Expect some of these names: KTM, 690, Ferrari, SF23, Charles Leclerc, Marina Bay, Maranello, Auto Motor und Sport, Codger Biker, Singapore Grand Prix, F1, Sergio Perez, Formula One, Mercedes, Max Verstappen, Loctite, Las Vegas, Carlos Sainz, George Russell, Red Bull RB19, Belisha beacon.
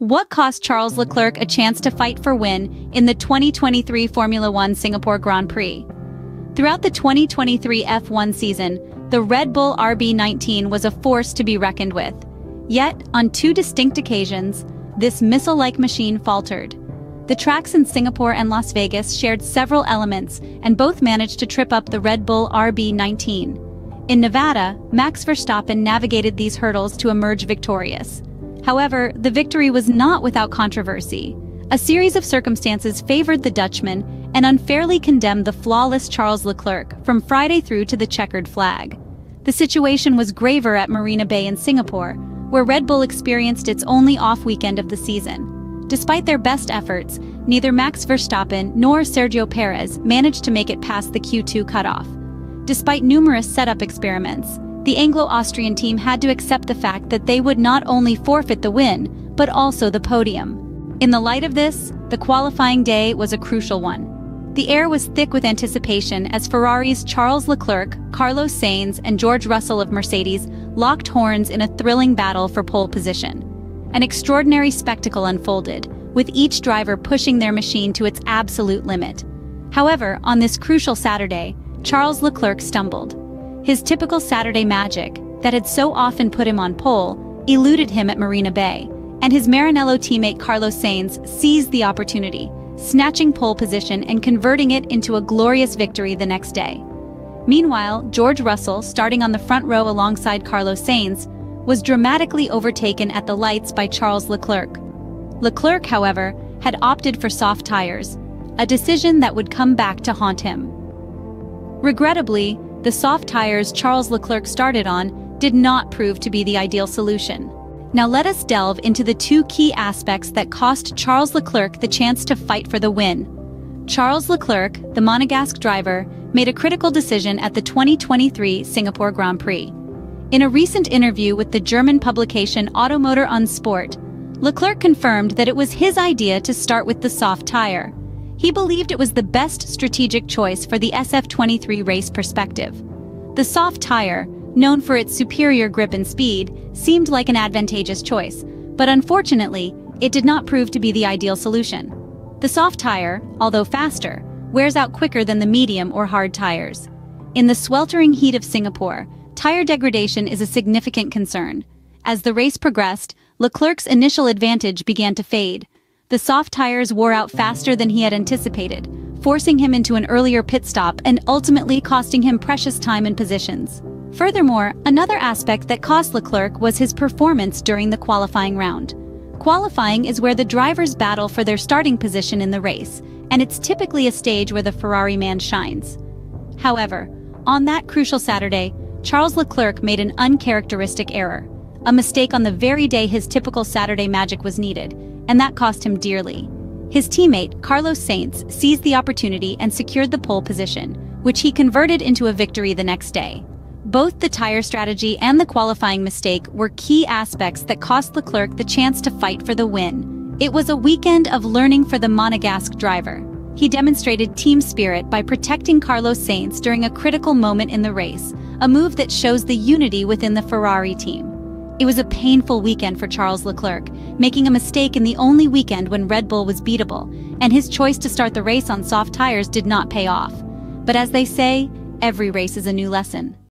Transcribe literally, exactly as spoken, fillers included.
What cost Charles Leclerc a chance to fight for win in the twenty twenty-three Formula One Singapore Grand Prix? Throughout the twenty twenty-three F one season, the Red Bull R B nineteen was a force to be reckoned with. Yet, on two distinct occasions, this missile-like machine faltered. The tracks in Singapore and Las Vegas shared several elements, and both managed to trip up the Red Bull R B nineteen. In Nevada, Max Verstappen navigated these hurdles to emerge victorious. However, the victory was not without controversy. A series of circumstances favored the Dutchman and unfairly condemned the flawless Charles Leclerc from Friday through to the checkered flag. The situation was graver at Marina Bay in Singapore, where Red Bull experienced its only off weekend of the season. Despite their best efforts, neither Max Verstappen nor Sergio Perez managed to make it past the Q two cutoff. Despite numerous setup experiments, the Anglo-Austrian team had to accept the fact that they would not only forfeit the win, but also the podium. In the light of this, the qualifying day was a crucial one. The air was thick with anticipation as Ferrari's Charles Leclerc, Carlos Sainz, and George Russell of Mercedes locked horns in a thrilling battle for pole position. An extraordinary spectacle unfolded, with each driver pushing their machine to its absolute limit. However, on this crucial Saturday, Charles Leclerc stumbled. His typical Saturday magic, that had so often put him on pole, eluded him at Marina Bay, and his Maranello teammate Carlos Sainz seized the opportunity, snatching pole position and converting it into a glorious victory the next day. Meanwhile, George Russell, starting on the front row alongside Carlos Sainz, was dramatically overtaken at the lights by Charles Leclerc. Leclerc, however, had opted for soft tires, a decision that would come back to haunt him. Regrettably, the soft tires Charles Leclerc started on did not prove to be the ideal solution. Now let us delve into the two key aspects that cost Charles Leclerc the chance to fight for the win. Charles Leclerc, the Monegasque driver, made a critical decision at the twenty twenty-three Singapore Grand Prix. In a recent interview with the German publication Auto Motor und Sport, Leclerc confirmed that it was his idea to start with the soft tire. He believed it was the best strategic choice for the S F twenty-three race perspective. The soft tire, known for its superior grip and speed, seemed like an advantageous choice, but unfortunately, it did not prove to be the ideal solution. The soft tire, although faster, wears out quicker than the medium or hard tires. In the sweltering heat of Singapore, tire degradation is a significant concern. As the race progressed, Leclerc's initial advantage began to fade. The soft tires wore out faster than he had anticipated, forcing him into an earlier pit stop and ultimately costing him precious time and positions. Furthermore, another aspect that cost Leclerc was his performance during the qualifying round. Qualifying is where the drivers battle for their starting position in the race, and it's typically a stage where the Ferrari man shines. However, on that crucial Saturday, Charles Leclerc made an uncharacteristic error, a mistake on the very day his typical Saturday magic was needed, and that cost him dearly. His teammate, Carlos Sainz, seized the opportunity and secured the pole position, which he converted into a victory the next day. Both the tire strategy and the qualifying mistake were key aspects that cost Leclerc the chance to fight for the win. It was a weekend of learning for the Monegasque driver. He demonstrated team spirit by protecting Carlos Sainz during a critical moment in the race, a move that shows the unity within the Ferrari team. It was a painful weekend for Charles Leclerc, making a mistake in the only weekend when Red Bull was beatable, and his choice to start the race on soft tires did not pay off. But as they say, every race is a new lesson.